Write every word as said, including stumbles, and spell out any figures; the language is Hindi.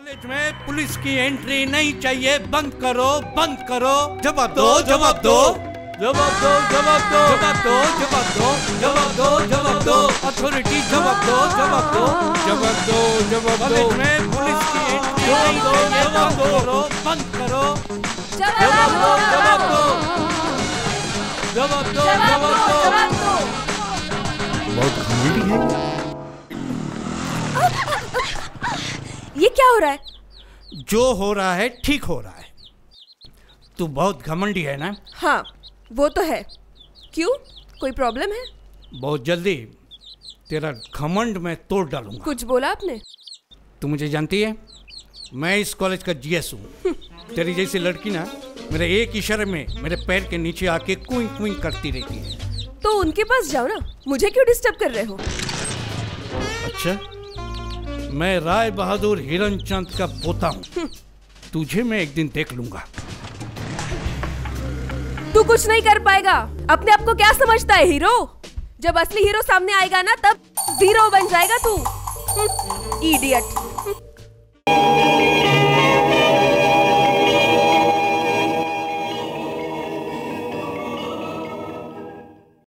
कॉलेज में पुलिस की एंट्री नहीं चाहिए, बंद करो बंद करो। जवाब दो जवाब दो जवाब दो जवाब दो जवाब दो जवाब दो जवाब दो जवाब दो अथॉरिटी जवाब दो जवाब दो जवाब दो जवाब दो में पुलिस की एंट्री नहीं चाहिए, बंद करो बंद करो। जवाब दो जवाब दो जवाब दो जवाब दो। बहुत घमंडी है। ये क्या हो रहा है? जो हो रहा है ठीक हो रहा है। तू बहुत घमंडी है ना? हाँ वो तो है। क्यों, कोई प्रॉब्लम है? बहुत जल्दी तेरा घमंड मैं तोड़ डालूंगा। कुछ बोला आपने? तू मुझे जानती है, मैं इस कॉलेज का जीएस हूँ। तेरी जैसी लड़की ना मेरे एक इशारे में मेरे पैर के नीचे आके कुइंग कुइंग करती रहती है। तो उनके पास जाओ ना, मुझे क्यों डिस्टर्ब कर रहे हो? अच्छा, मैं राय बहादुर हिरनचंद का पोता हूँ, तुझे मैं एक दिन देख लूंगा। तू कुछ नहीं कर पाएगा। अपने आप को क्या समझता है हीरो? जब असली हीरो सामने आएगा ना तब जीरो बन जाएगा तू, इडियट।